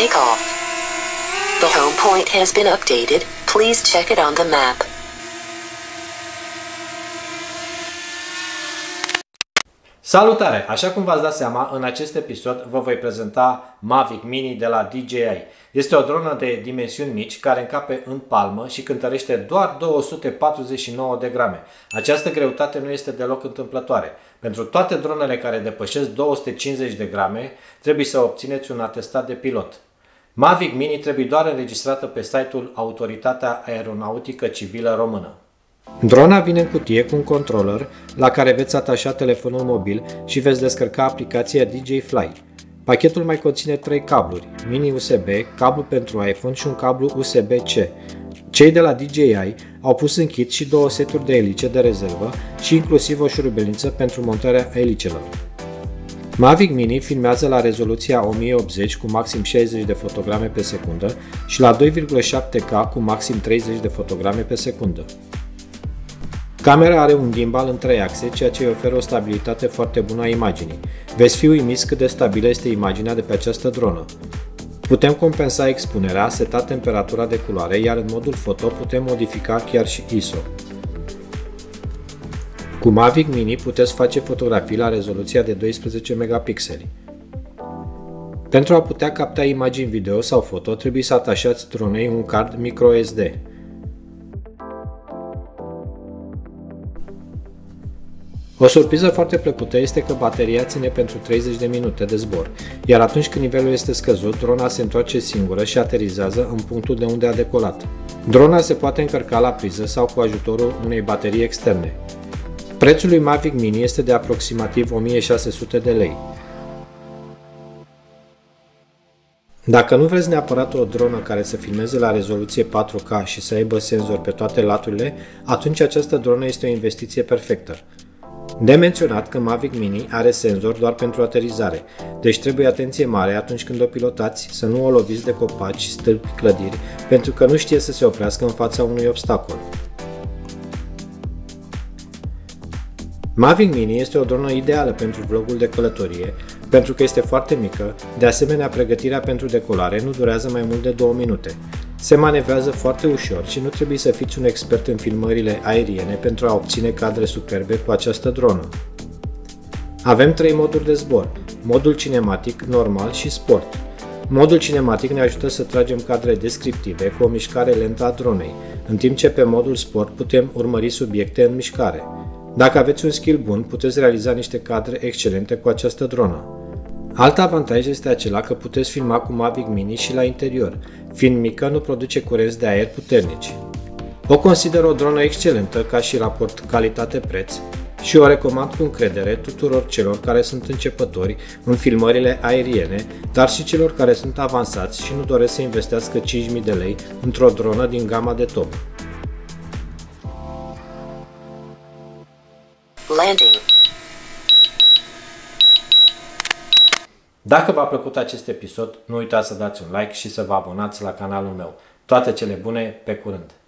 take off. The home point has been updated, please check it on the map. Salutare! Așa cum v-ați dat seama, în acest episod vă voi prezenta Mavic Mini de la DJI. Este o dronă de dimensiuni mici care încape în palmă și cântărește doar 249 de grame. Această greutate nu este deloc întâmplătoare. Pentru toate dronele care depășesc 250 de grame, trebuie să obțineți un atestat de pilot. Mavic Mini trebuie doar înregistrată pe site-ul Autoritatea Aeronautică Civilă Română. Drona vine în cutie cu un controller la care veți atașa telefonul mobil și veți descărca aplicația DJI Fly. Pachetul mai conține 3 cabluri, mini USB, cablu pentru iPhone și un cablu USB-C. Cei de la DJI au pus în kit și 2 seturi de elice de rezervă și inclusiv o șurubelniță pentru montarea elicelor. Mavic Mini filmează la rezoluția 1080 cu maxim 60 de fotograme pe secundă și la 2,7K cu maxim 30 de fotograme pe secundă. Camera are un gimbal în 3 axe, ceea ce îi oferă o stabilitate foarte bună a imaginii. Veți fi uimiți cât de stabilă este imaginea de pe această dronă. Putem compensa expunerea, seta temperatura de culoare, iar în modul foto putem modifica chiar și ISO. Cu Mavic Mini puteți face fotografii la rezoluția de 12 megapixeli. Pentru a putea capta imagini video sau foto, trebuie să atașați dronei un card microSD. O surpriză foarte plăcută este că bateria ține pentru 30 de minute de zbor, iar atunci când nivelul este scăzut, drona se întoarce singură și aterizează în punctul de unde a decolat. Drona se poate încărca la priză sau cu ajutorul unei baterii externe. Prețul lui Mavic Mini este de aproximativ 1600 de lei. Dacă nu vreți neapărat o dronă care să filmeze la rezoluție 4K și să aibă senzor pe toate laturile, atunci această dronă este o investiție perfectă. De menționat că Mavic Mini are senzor doar pentru aterizare, deci trebuie atenție mare atunci când o pilotați să nu o loviți de copaci, stâlpi, clădiri, pentru că nu știe să se oprească în fața unui obstacol. Mavic Mini este o dronă ideală pentru vlogul de călătorie, pentru că este foarte mică, de asemenea pregătirea pentru decolare nu durează mai mult de 2 minute. Se manevrează foarte ușor și nu trebuie să fiți un expert în filmările aeriene pentru a obține cadre superbe cu această dronă. Avem 3 moduri de zbor, modul cinematic, normal și sport. Modul cinematic ne ajută să tragem cadre descriptive cu o mișcare lentă a dronei, în timp ce pe modul sport putem urmări subiecte în mișcare. Dacă aveți un skill bun, puteți realiza niște cadre excelente cu această dronă. Alt avantaj este acela că puteți filma cu Mavic Mini și la interior, fiind mică nu produce curenți de aer puternici. O consider o dronă excelentă ca și raport calitate-preț și o recomand cu încredere tuturor celor care sunt începători în filmările aeriene, dar și celor care sunt avansați și nu doresc să investească 5.000 de lei într-o dronă din gama de top. Landing. Dacă v-a plăcut acest episod, nu uitați să dați un like și să vă abonați la canalul meu. Toate cele bune, pe curând!